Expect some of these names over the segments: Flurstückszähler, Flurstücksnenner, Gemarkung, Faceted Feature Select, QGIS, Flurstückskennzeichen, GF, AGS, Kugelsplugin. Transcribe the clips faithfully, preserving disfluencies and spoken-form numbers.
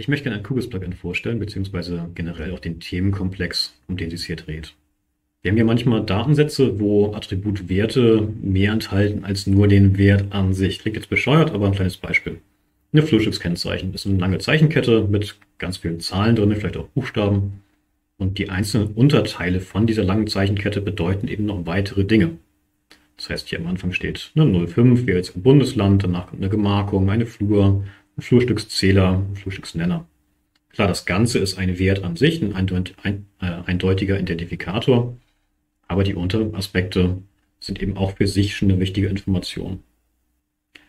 Ich möchte gerne ein Kugelsplugin vorstellen, beziehungsweise generell auch den Themenkomplex, um den es sich hier dreht. Wir haben hier manchmal Datensätze, wo Attributwerte mehr enthalten als nur den Wert an sich. Klingt jetzt bescheuert, aber ein kleines Beispiel. Eine Flurstückskennzeichen ist eine lange Zeichenkette mit ganz vielen Zahlen drin, vielleicht auch Buchstaben. Und die einzelnen Unterteile von dieser langen Zeichenkette bedeuten eben noch weitere Dinge. Das heißt, hier am Anfang steht eine null Komma fünf, wäre jetzt ein Bundesland, danach kommt eine Gemarkung, eine Flur, ein Flurstückszähler, ein Flurstücksnenner. Klar, das Ganze ist ein Wert an sich, ein eindeutiger Identifikator, aber die unteren Aspekte sind eben auch für sich schon eine wichtige Information.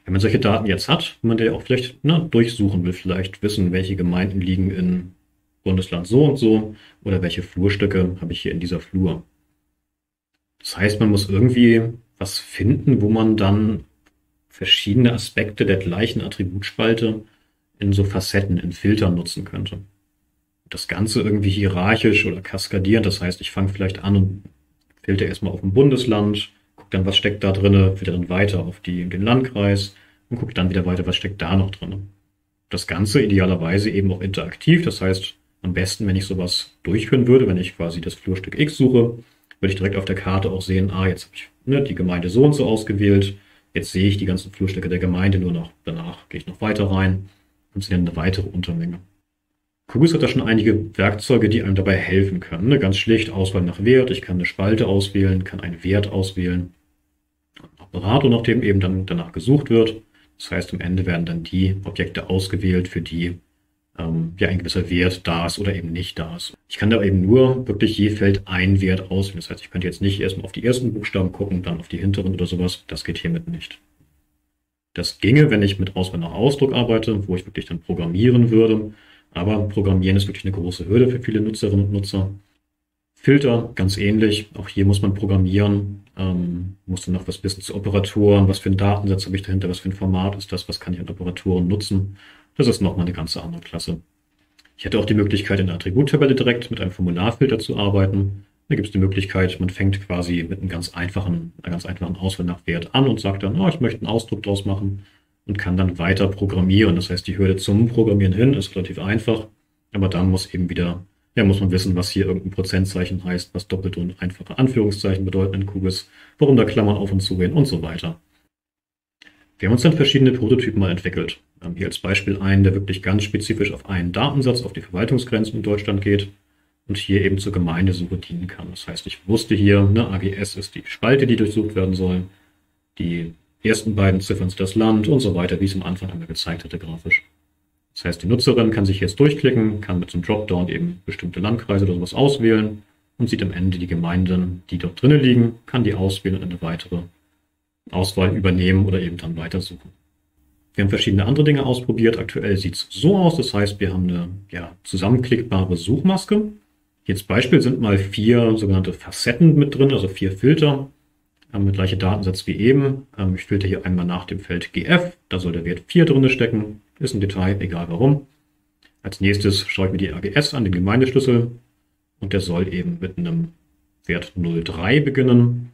Wenn man solche Daten jetzt hat, wenn man die auch vielleicht na, durchsuchen will, vielleicht wissen, welche Gemeinden liegen in Bundesland so und so oder welche Flurstücke habe ich hier in dieser Flur. Das heißt, man muss irgendwie was finden, wo man dann verschiedene Aspekte der gleichen Attributspalte in so Facetten, in Filtern nutzen könnte. Das Ganze irgendwie hierarchisch oder kaskadierend, das heißt, ich fange vielleicht an und filter erstmal auf ein Bundesland, gucke dann, was steckt da drin, filter dann weiter auf die, den Landkreis und gucke dann wieder weiter, was steckt da noch drin. Das Ganze idealerweise eben auch interaktiv, das heißt, am besten, wenn ich sowas durchführen würde, wenn ich quasi das Flurstück X suche, würde ich direkt auf der Karte auch sehen, ah, jetzt habe ich ne, die Gemeinde so und so ausgewählt, jetzt sehe ich die ganzen Flurstücke der Gemeinde nur noch, danach gehe ich noch weiter rein und sehe dann eine weitere Untermenge. Kugelsplugin hat da schon einige Werkzeuge, die einem dabei helfen können. Ne? Ganz schlicht Auswahl nach Wert, ich kann eine Spalte auswählen, kann einen Wert auswählen, ein Operator, nach dem eben dann danach gesucht wird. Das heißt, am Ende werden dann die Objekte ausgewählt, für die ähm, ja ein gewisser Wert da ist oder eben nicht da ist. Ich kann da eben nur wirklich je Feld einen Wert auswählen. Das heißt, ich könnte jetzt nicht erstmal auf die ersten Buchstaben gucken, dann auf die hinteren oder sowas. Das geht hiermit nicht. Das ginge, wenn ich mit Auswahl nach Ausdruck arbeite, wo ich wirklich dann programmieren würde. Aber Programmieren ist wirklich eine große Hürde für viele Nutzerinnen und Nutzer. Filter, ganz ähnlich. Auch hier muss man programmieren, ähm, muss dann noch was wissen zu Operatoren, was für einen Datensatz habe ich dahinter, was für ein Format ist das, was kann ich an Operatoren nutzen. Das ist nochmal eine ganze andere Klasse. Ich hätte auch die Möglichkeit, in der Attributtabelle direkt mit einem Formularfilter zu arbeiten. Da gibt es die Möglichkeit, man fängt quasi mit einem ganz einfachen, einer ganz einfachen Auswahl nach Wert an und sagt dann, oh, ich möchte einen Ausdruck draus machen und kann dann weiter programmieren. Das heißt, die Hürde zum Programmieren hin ist relativ einfach, aber dann muss eben wieder Ja, muss man wissen, was hier irgendein Prozentzeichen heißt, was doppelte und einfache Anführungszeichen bedeuten in Q G I S, warum da Klammern auf und zu gehen und so weiter. Wir haben uns dann verschiedene Prototypen mal entwickelt. Wir haben hier als Beispiel einen, der wirklich ganz spezifisch auf einen Datensatz, auf die Verwaltungsgrenzen in Deutschland geht und hier eben zur Gemeindesuche dienen kann. Das heißt, ich wusste hier, ne, A G S ist die Spalte, die durchsucht werden soll, die ersten beiden Ziffern sind das Land und so weiter, wie ich es am Anfang einmal gezeigt hatte grafisch. Das heißt, die Nutzerin kann sich jetzt durchklicken, kann mit so einem Dropdown eben bestimmte Landkreise oder sowas auswählen und sieht am Ende die Gemeinden, die dort drinnen liegen, kann die auswählen und eine weitere Auswahl übernehmen oder eben dann weitersuchen. Wir haben verschiedene andere Dinge ausprobiert. Aktuell sieht es so aus, das heißt, wir haben eine ja, zusammenklickbare Suchmaske. Hier als Beispiel sind mal vier sogenannte Facetten mit drin, also vier Filter. Haben den gleichen Datensatz wie eben. Ich filter hier einmal nach dem Feld G F, da soll der Wert vier drin stecken. Ist ein Detail, egal warum. Als nächstes schaue ich mir die A G S an, den Gemeindeschlüssel. Und der soll eben mit einem Wert null Komma drei beginnen.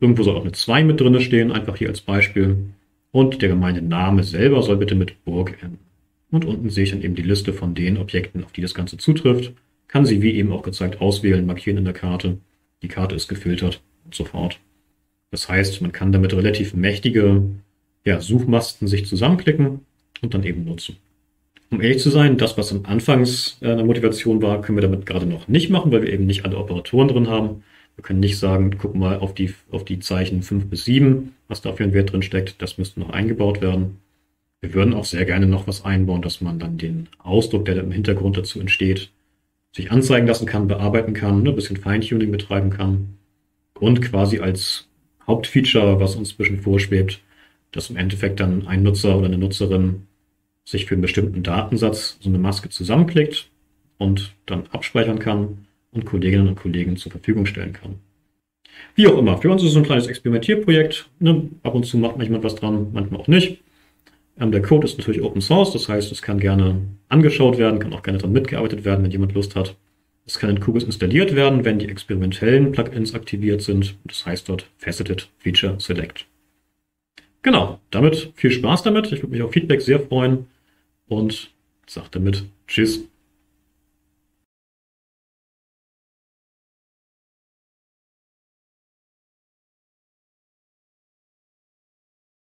Irgendwo soll auch eine zwei mit drin stehen, einfach hier als Beispiel. Und der Gemeindename selber soll bitte mit Burg enden. Und unten sehe ich dann eben die Liste von den Objekten, auf die das Ganze zutrifft. Kann sie, wie eben auch gezeigt, auswählen, markieren in der Karte. Die Karte ist gefiltert und so fort. Das heißt, man kann damit relativ mächtige ja, Suchmasken sich zusammenklicken und dann eben nutzen. Um ehrlich zu sein, das, was am Anfangs eine Motivation war, können wir damit gerade noch nicht machen, weil wir eben nicht alle Operatoren drin haben. Wir können nicht sagen, guck mal auf die, auf die Zeichen fünf bis sieben, was da für ein Wert drin steckt. Das müsste noch eingebaut werden. Wir würden auch sehr gerne noch was einbauen, dass man dann den Ausdruck, der im Hintergrund dazu entsteht, sich anzeigen lassen kann, bearbeiten kann, ein bisschen Feintuning betreiben kann und quasi als Hauptfeature, was uns ein bisschen vorschwebt, dass im Endeffekt dann ein Nutzer oder eine Nutzerin sich für einen bestimmten Datensatz so eine Maske zusammenklickt und dann abspeichern kann und Kolleginnen und Kollegen zur Verfügung stellen kann. Wie auch immer, für uns ist es ein kleines Experimentierprojekt. Ne? Ab und zu macht man jemand was dran, manchmal auch nicht. Ähm, der Code ist natürlich Open Source, das heißt, es kann gerne angeschaut werden, kann auch gerne daran mitgearbeitet werden, wenn jemand Lust hat. Es kann in Kugelsplugin installiert werden, wenn die experimentellen Plugins aktiviert sind. Das heißt dort Faceted Feature Select. Genau, damit viel Spaß damit. Ich würde mich auf Feedback sehr freuen und Sagt damit tschüss.